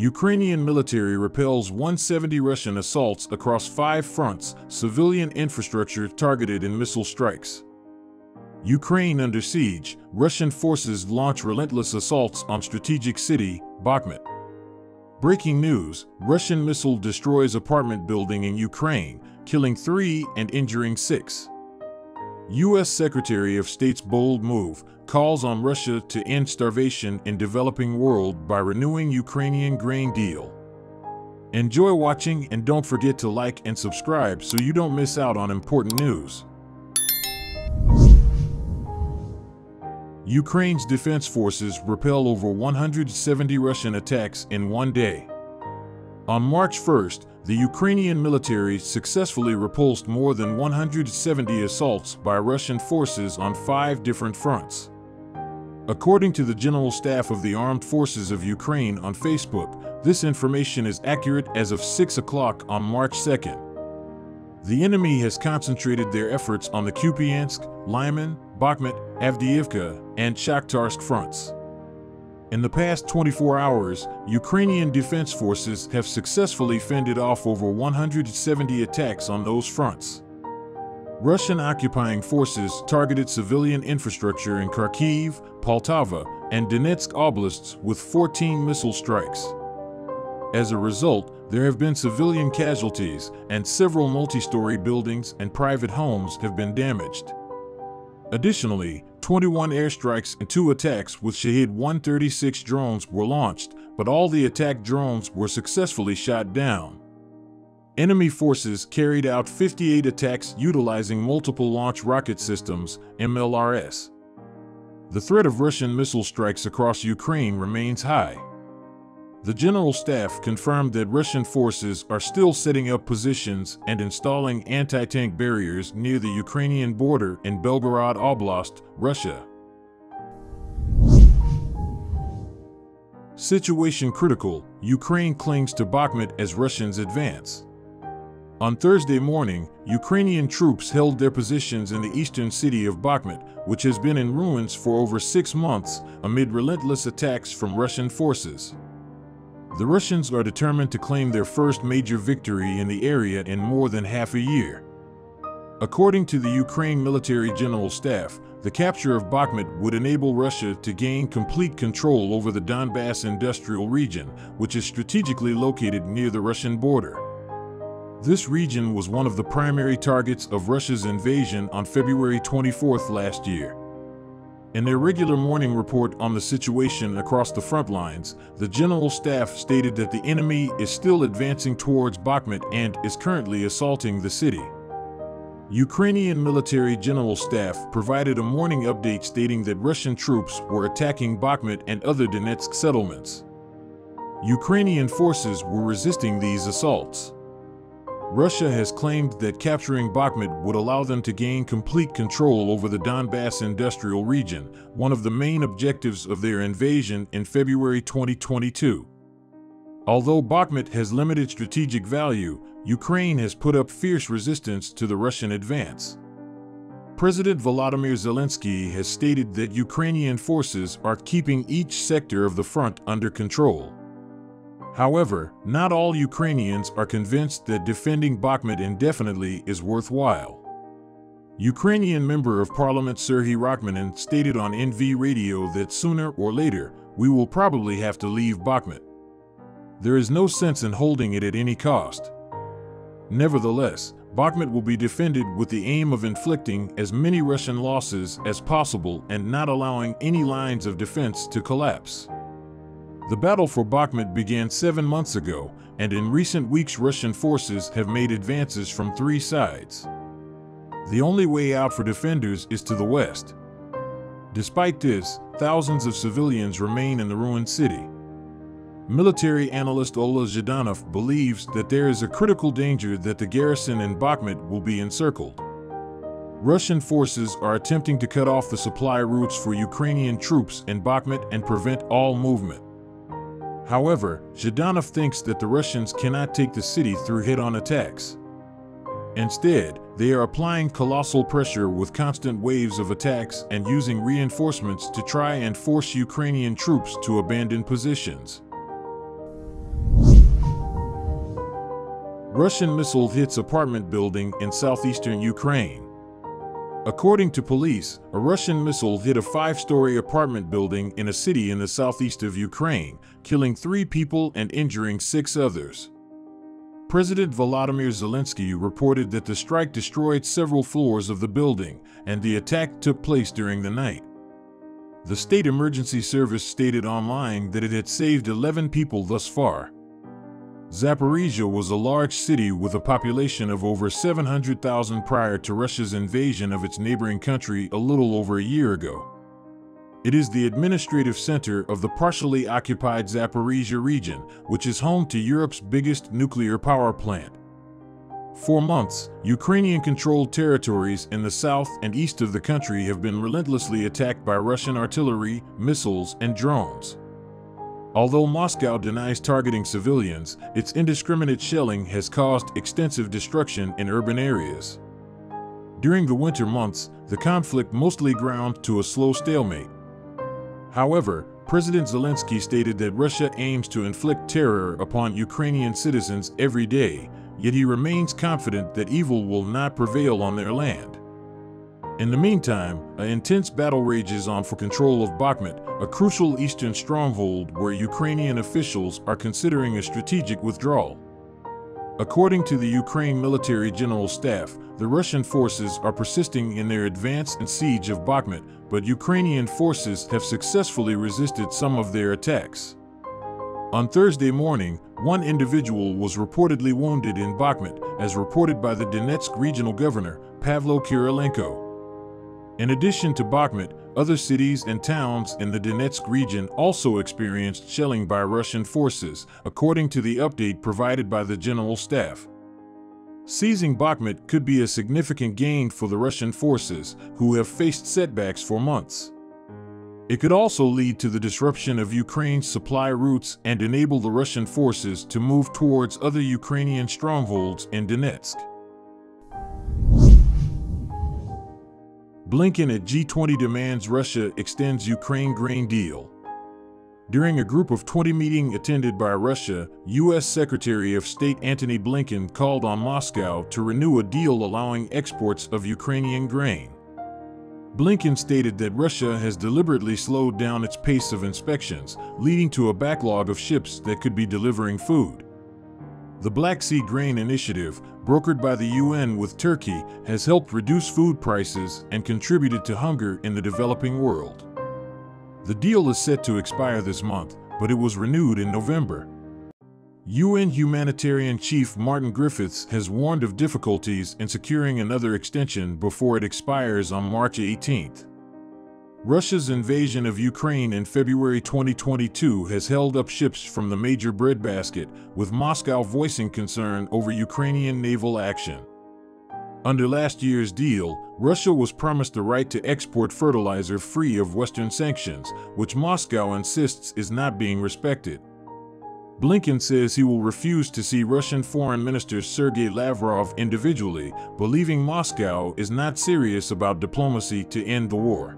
Ukrainian military repels 170 Russian assaults across 5 fronts, civilian infrastructure targeted in missile strikes. Ukraine under siege, Russian forces launch relentless assaults on strategic city, Bakhmut. Breaking news, Russian missile destroys apartment building in Ukraine, killing 3 and injuring 6. U.S. Secretary of State's bold move calls on Russia to end starvation in developing world by renewing Ukrainian grain deal. Enjoy watching and don't forget to like and subscribe so you don't miss out on important news. Ukraine's defense forces repel over 170 Russian attacks in one day. On March 1st, the Ukrainian military successfully repulsed more than 170 assaults by Russian forces on 5 different fronts. According to the General Staff of the Armed Forces of Ukraine on Facebook, this information is accurate as of 6 o'clock on March 2nd. The enemy has concentrated their efforts on the Kupiansk, Lyman, Bakhmut, Avdiivka, and Chakhtarsk fronts. In the past 24 hours, Ukrainian defense forces have successfully fended off over 170 attacks on those fronts. Russian occupying forces targeted civilian infrastructure in Kharkiv, Poltava, and Donetsk oblasts with 14 missile strikes. As a result, there have been civilian casualties, and several multi-story buildings and private homes have been damaged. Additionally, 21 airstrikes and 2 attacks with Shahid 136 drones were launched, but all the attack drones were successfully shot down. Enemy forces carried out 58 attacks utilizing multiple launch rocket systems, MLRS. The threat of Russian missile strikes across Ukraine remains high. The General Staff confirmed that Russian forces are still setting up positions and installing anti-tank barriers near the Ukrainian border in Belgorod Oblast, Russia. Situation critical, Ukraine clings to Bakhmut as Russians advance. On Thursday morning, Ukrainian troops held their positions in the eastern city of Bakhmut, which has been in ruins for over 6 months amid relentless attacks from Russian forces. The Russians are determined to claim their first major victory in the area in more than half a year. According to the Ukraine military general staff, the capture of Bakhmut would enable Russia to gain complete control over the Donbass industrial region, which is strategically located near the Russian border. This region was one of the primary targets of Russia's invasion on February 24th last year. In their regular morning report on the situation across the front lines, the General Staff stated that the enemy is still advancing towards Bakhmut and is currently assaulting the city. Ukrainian military General Staff provided a morning update stating that Russian troops were attacking Bakhmut and other Donetsk settlements. Ukrainian forces were resisting these assaults. Russia has claimed that capturing Bakhmut would allow them to gain complete control over the Donbass industrial region, one of the main objectives of their invasion in February 2022. Although Bakhmut has limited strategic value, Ukraine has put up fierce resistance to the Russian advance. President Volodymyr Zelensky has stated that Ukrainian forces are keeping each sector of the front under control. However, not all Ukrainians are convinced that defending Bakhmut indefinitely is worthwhile. Ukrainian Member of Parliament Serhii Rakhmanin stated on NV Radio that sooner or later, we will probably have to leave Bakhmut. There is no sense in holding it at any cost. Nevertheless, Bakhmut will be defended with the aim of inflicting as many Russian losses as possible and not allowing any lines of defense to collapse. The battle for Bakhmut began 7 months ago, and in recent weeks Russian forces have made advances from 3 sides. The only way out for defenders is to the west. Despite this, thousands of civilians remain in the ruined city. Military analyst Oleg Zhdanov believes that there is a critical danger that the garrison in Bakhmut will be encircled. Russian forces are attempting to cut off the supply routes for Ukrainian troops in Bakhmut and prevent all movement. However, Zhdanov thinks that the Russians cannot take the city through head-on attacks. Instead, they are applying colossal pressure with constant waves of attacks and using reinforcements to try and force Ukrainian troops to abandon positions. Russian missile hits apartment building in southeastern Ukraine. According to police, a Russian missile hit a five-story apartment building in a city in the southeast of Ukraine, killing 3 people and injuring 6 others. President Volodymyr Zelensky reported that the strike destroyed several floors of the building, and the attack took place during the night. The State Emergency Service stated online that it had saved 11 people thus far. Zaporizhia was a large city with a population of over 700,000 prior to Russia's invasion of its neighboring country a little over a year ago. It is the administrative center of the partially occupied Zaporizhia region, which is home to Europe's biggest nuclear power plant. For months, Ukrainian-controlled territories in the south and east of the country have been relentlessly attacked by Russian artillery, missiles, and drones. Although Moscow denies targeting civilians, its indiscriminate shelling has caused extensive destruction in urban areas. During the winter months, the conflict mostly ground to a slow stalemate. However, President Zelensky stated that Russia aims to inflict terror upon Ukrainian citizens every day, yet he remains confident that evil will not prevail on their land. In the meantime, an intense battle rages on for control of Bakhmut, a crucial eastern stronghold where Ukrainian officials are considering a strategic withdrawal. According to the Ukraine military general staff, the Russian forces are persisting in their advance and siege of Bakhmut, but Ukrainian forces have successfully resisted some of their attacks. On Thursday morning, one individual was reportedly wounded in Bakhmut, as reported by the Donetsk regional governor, Pavlo Kirilenko. In addition to Bakhmut, other cities and towns in the Donetsk region also experienced shelling by Russian forces, according to the update provided by the general staff. Seizing Bakhmut could be a significant gain for the Russian forces, who have faced setbacks for months. It could also lead to the disruption of Ukraine's supply routes and enable the Russian forces to move towards other Ukrainian strongholds in Donetsk. Blinken at G20 demands Russia extends Ukraine grain deal. During a Group of 20 meeting attended by Russia, U.S. Secretary of State Antony Blinken called on Moscow to renew a deal allowing exports of Ukrainian grain. Blinken stated that Russia has deliberately slowed down its pace of inspections, leading to a backlog of ships that could be delivering food. The Black Sea Grain Initiative, brokered by the UN with Turkey, has helped reduce food prices and contributed to hunger in the developing world. The deal is set to expire this month, but it was renewed in November. UN Humanitarian Chief Martin Griffiths has warned of difficulties in securing another extension before it expires on March 18th. Russia's invasion of Ukraine in February 2022 has held up ships from the major breadbasket, with Moscow voicing concern over Ukrainian naval action. Under last year's deal, Russia was promised the right to export fertilizer free of Western sanctions, which Moscow insists is not being respected. Blinken says he will refuse to see Russian Foreign Minister Sergei Lavrov individually, believing Moscow is not serious about diplomacy to end the war.